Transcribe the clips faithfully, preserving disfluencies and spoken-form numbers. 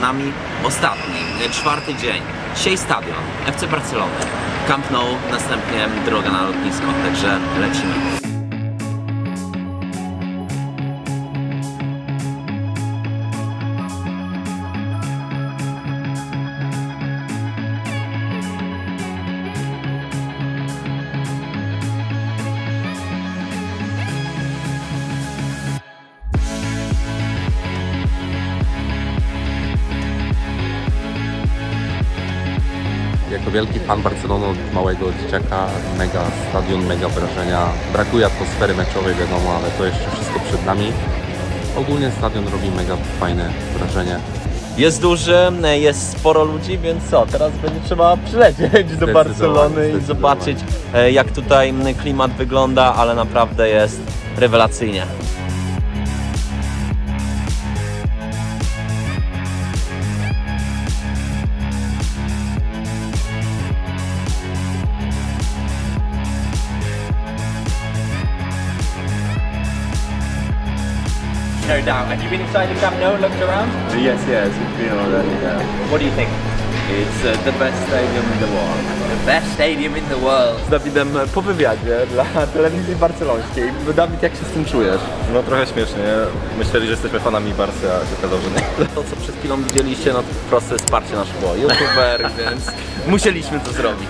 przed nami ostatni, czwarty dzień. Dzisiaj stadion, F C Barcelony, Camp Nou, następnie droga na lotnisko, także lecimy. Jako wielki fan Barcelony od małego dzieciaka, mega stadion, mega wrażenia. Brakuje atmosfery meczowej, wiadomo, ale to jeszcze wszystko przed nami. Ogólnie stadion robi mega fajne wrażenie. Jest duży, jest sporo ludzi, więc co, teraz będzie trzeba przylecieć do Barcelony i zobaczyć, jak tutaj klimat wygląda, ale naprawdę jest rewelacyjnie. No doubt. Have you been inside the Camp Nou, looked around? Yes, yes, we've been already there. What do you think? It's uh, the best stadium in the world. The best stadium in the world. Z Dawidem po wywiadzie dla telewizji barcelońskiej. Dawid, jak się z tym czujesz? No trochę śmiesznie. Myśleli, że jesteśmy fanami Barcy, a się okazało, że nie. To, co przed chwilą widzieliście, no to proste wsparcie nasze było. YouTuber, więc musieliśmy to zrobić.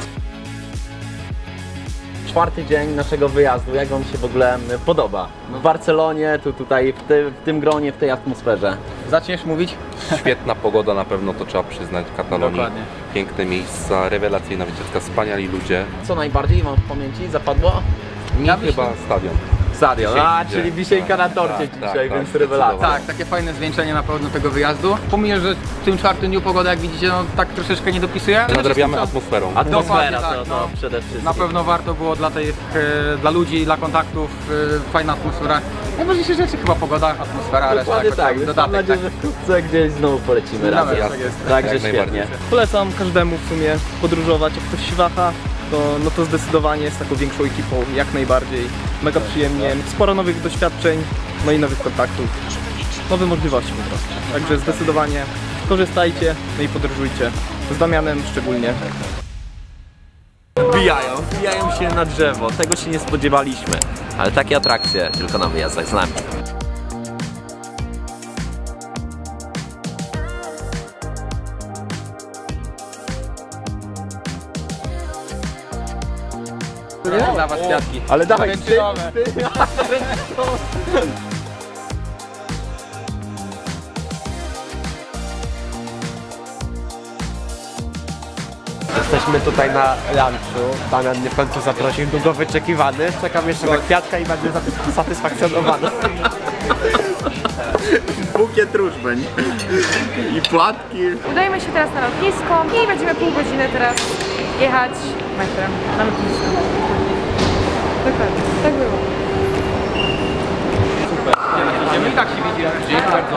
Czwarty dzień naszego wyjazdu, jak Wam się w ogóle podoba? W Barcelonie, tu, tutaj, w, ty, w tym gronie, w tej atmosferze. Zaczniesz mówić? Świetna pogoda, na pewno to trzeba przyznać, w Katalonii. Dokładnie. Piękne miejsca, rewelacyjna wycieczka, wspaniali ludzie. Co najbardziej Wam w pamięci zapadło? Mi ja chyba myślę. Stadion. Stadion, dzisiaj, a czyli wisienka na torcie tak, dzisiaj, tak, więc tak, rewelacja. Tak, takie fajne zwieńczenie na pewno tego wyjazdu. Pomimo, że w tym czwartym dniu pogoda, jak widzicie, no tak troszeczkę nie dopisuje. Nadrabiamy no, atmosferą. Atmosfera tak, to, to no, przede wszystkim. Na pewno warto było dla tych, e, dla ludzi, dla kontaktów, e, fajna atmosfera. Najważniejsze rzeczy chyba pogoda, atmosfera, reszta. Tak, dodatek, mam nadzieję, tak. Że wkrótce gdzieś znowu polecimy razem. Tak Także tak, świetnie. Polecam każdemu w sumie podróżować, jak ktoś się waha. To, no to zdecydowanie jest taką większą ekipą, jak najbardziej, mega przyjemnie, sporo nowych doświadczeń, no i nowych kontaktów, nowe możliwości po prostu. Także zdecydowanie korzystajcie, no i podróżujcie, z Damianem szczególnie. Wbijają, wbijają się na drzewo, tego się nie spodziewaliśmy, ale takie atrakcje tylko na wyjazdach z nami. No, dla was kwiatki. Ale dawaj, ty, ty, ty. Jesteśmy tutaj na lunchu. Damian mnie w końcu zaprosił, długo wyczekiwany. Czekam jeszcze na kwiatka i będę satysfakcjonowany. Bukiet różbeń i płatki. Udajemy się teraz na lotnisko i będziemy pół godziny teraz jechać metrem na lotnisko. Dokładnie, tak było. Super. My i tak się widzimy. Dzięki bardzo.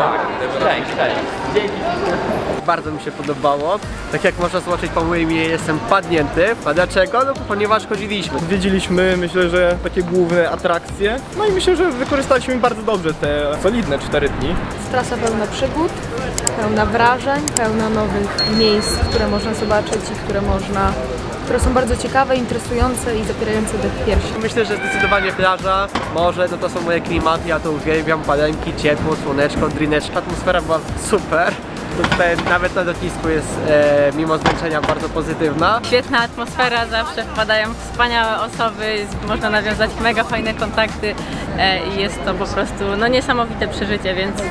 Cześć, cześć. Dzięki. Bardzo mi się podobało. Tak jak można zobaczyć po moim imieniu, jestem padnięty. A dlaczego? No ponieważ chodziliśmy. Odwiedziliśmy, myślę, że takie główne atrakcje. No i myślę, że wykorzystaliśmy bardzo dobrze te solidne cztery dni. Trasa pełna przygód, pełna wrażeń, pełna nowych miejsc, które można zobaczyć i które można... które są bardzo ciekawe, interesujące i zapierające dech piersi. Myślę, że zdecydowanie plaża, morze, no to są moje klimaty, ja to uwielbiam, palenki, ciepło, słoneczko, drineczka, atmosfera była super. Tutaj nawet na lotnisku jest e, mimo zmęczenia bardzo pozytywna. Świetna atmosfera, zawsze wpadają wspaniałe osoby, można nawiązać mega fajne kontakty e, i jest to po prostu no, niesamowite przeżycie, więc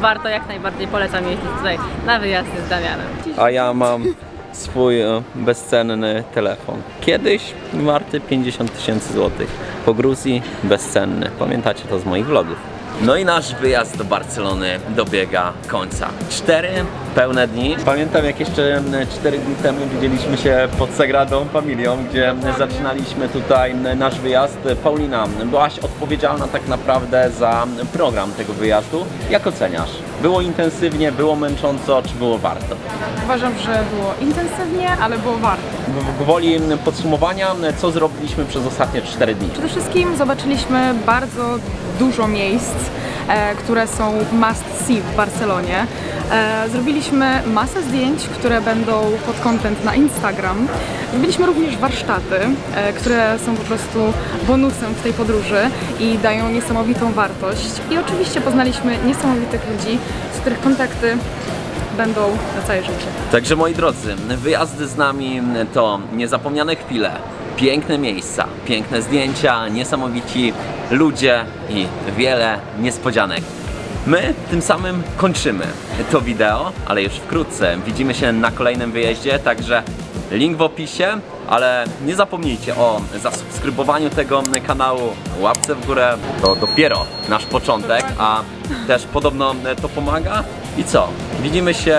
warto, jak najbardziej polecam jeździć tutaj na wyjazdy z Damianem. A ja mam swój bezcenny telefon. Kiedyś warty pięćdziesiąt tysięcy złotych. Po Gruzji bezcenny. Pamiętacie to z moich vlogów. No i nasz wyjazd do Barcelony dobiega końca. Cztery pełne dni. Pamiętam, jak jeszcze cztery dni temu widzieliśmy się pod Sagradą Familią, gdzie zaczynaliśmy tutaj nasz wyjazd. Paulina, byłaś odpowiedzialna tak naprawdę za program tego wyjazdu. Jak oceniasz? Było intensywnie, było męcząco, czy było warto? Uważam, że było intensywnie, ale było warto. Gwoli podsumowania, co zrobiliśmy przez ostatnie cztery dni? Przede wszystkim zobaczyliśmy bardzo dużo miejsc. które są must see w Barcelonie. Zrobiliśmy masę zdjęć, które będą pod content na Instagram. Zrobiliśmy również warsztaty, które są po prostu bonusem w tej podróży i dają niesamowitą wartość. I oczywiście poznaliśmy niesamowitych ludzi, z których kontakty będą na całe życie. Także moi drodzy, wyjazdy z nami to niezapomniane chwile, piękne miejsca, piękne zdjęcia, niesamowici ludzie i wiele niespodzianek. My tym samym kończymy to wideo, ale już wkrótce widzimy się na kolejnym wyjeździe, także link w opisie, ale nie zapomnijcie o zasubskrybowaniu tego kanału, łapce w górę, to dopiero nasz początek, a też podobno to pomaga. I co? Widzimy się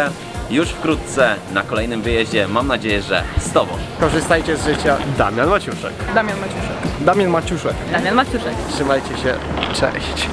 już wkrótce na kolejnym wyjeździe, mam nadzieję, że z Tobą. Korzystajcie z życia. Damian Maciuszek. Damian Maciuszek. Damian Maciuszek. Damian Maciuszek. Trzymajcie się, cześć.